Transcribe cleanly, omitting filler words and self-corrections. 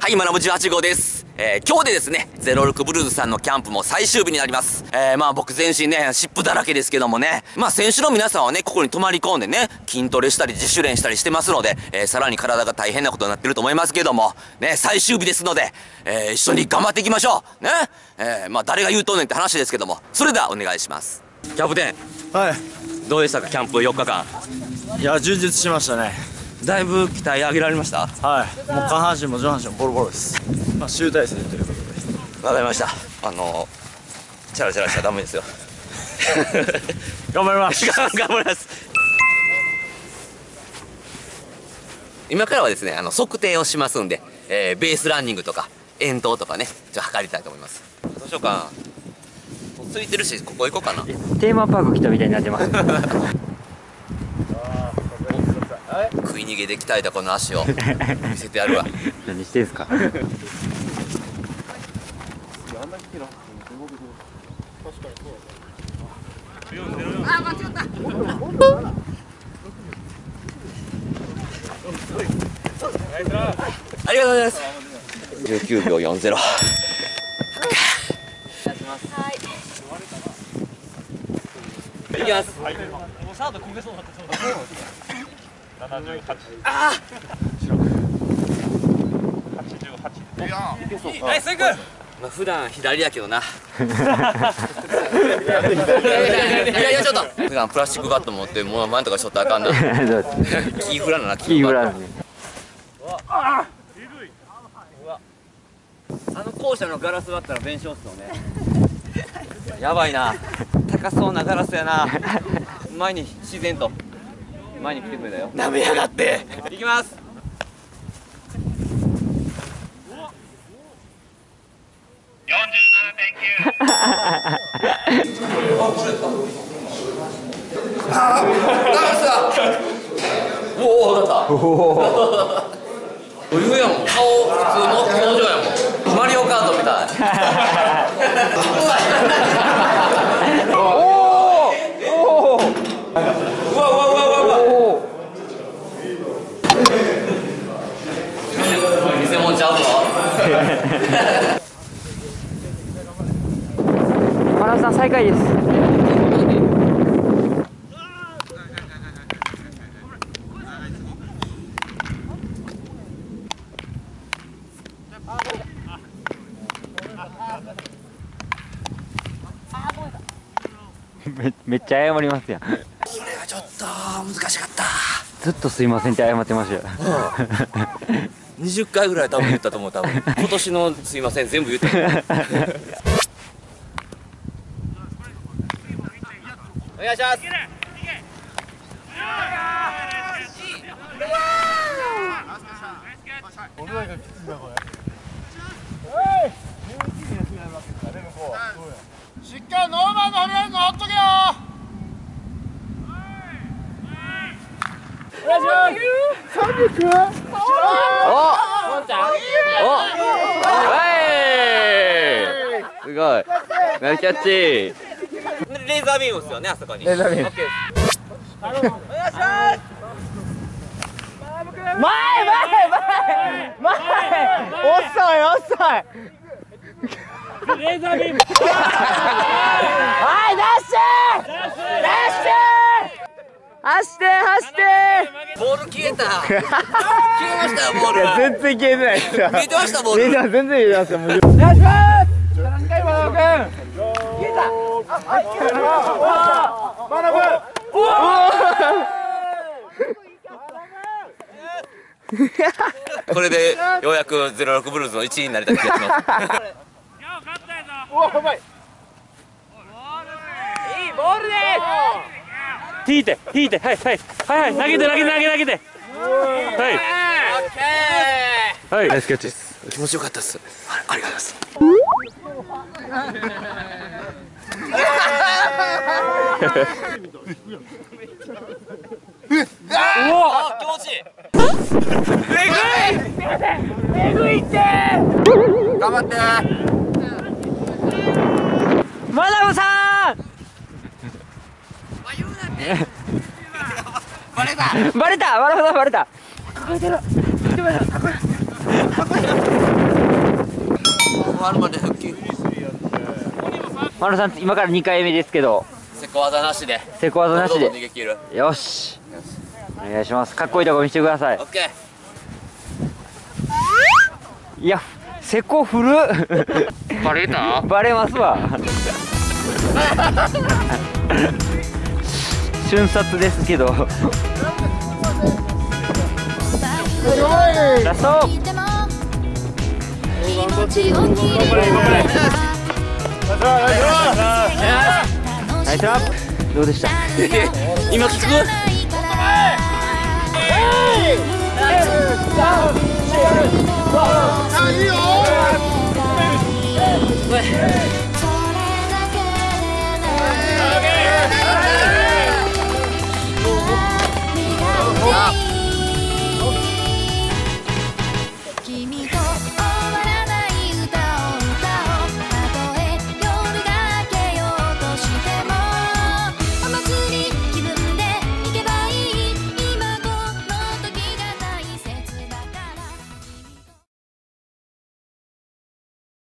はい、まなぶ18号です。今日でですね、06ブルーズさんのキャンプも最終日になります。まあ僕全身ね、湿布だらけですけどもね、まあ選手の皆さんはね、ここに泊まり込んでね、筋トレしたり自主練したりしてますので、さらに体が大変なことになってると思いますけども、ね、最終日ですので、一緒に頑張っていきましょう。ね。まあ誰が言うとんねんって話ですけども、それではお願いします。キャプテン。はい。どうでしたか、キャンプ4日間。いや、充実しましたね。だいぶ鍛え上げられました。はい。もう下半身も上半身もボロボロです。まあ集大成ということです。わかりました。チャラチャラしたらダメですよ。頑張ります。頑張ります。今からはですね、測定をしますんで、ベースランニングとか遠投とかね、ちょっと測りたいと思います。どうしようか。ついてるし、ここ行こうかな。テーマパーク来たみたいになってます。食い逃げで鍛えたこの足を見せてやるわ。何してんすか。あ、間違った。ありがとうございます。19秒40。いきます。もうサード焦げそうだった。78、88、ナイスイク。まあ普段左やけどな。左はちょっと。普段プラスチックバット持ってもう前とかちょっとあかんな。キーフラなキーフラ。あの校舎のガラス割ったら弁償っすよね。やばいな。高そうなガラスやな。前に自然と。前に来てくれたよ。舐めやがって。行きます。マラソン最下位です。めっちゃ謝りますやん。これはちょっと難しかった。ずっとすいませんって謝ってましたよ。20回ぐらい多分言ったと思う。多分今年のすいません全部言ったと思う。お願いします。しっかりノーマンのフレーズほっとけよ。お願いします。すごい。ナイスキャッチ。レーザービームですよね、あそこに。レーザービーム。お願いします。前前前前。遅い遅い。レーザービーム。はい、ダッシュ。ダッシュ。走って走ってボール消えた。消えましたよボール。いや全然消えてないですよ。消えてましたボール。全然消えてますよ。お願いします。何回マナブ君。消えた。あ、はい消えた。マナブ。おお。これでようやく06ブルーズの1位になりたい気がします。おお、うまい。いいボールです。引いて引いて、はいはいはいはい、投げて投げて投げて投げて、はいはい、ナイスキャッチです。気持ちよかったです。ありがとうございます。あ、気持ちいい。えぐいえぐいって。頑張ってマダムさん。バレたバレたバレたバレた。丸まで復帰。丸さん今から2回目ですけど、セコ技なしで、セコ技なしで逃げ切る。よし、お願いします。かっこいいとこ見せてください。オッケー。いや、セコ振る。バレた？バレますわ。瞬殺ですけど。すごい。ラスト。ナイスアップ。どうでした？今聞く？あ、いいよ。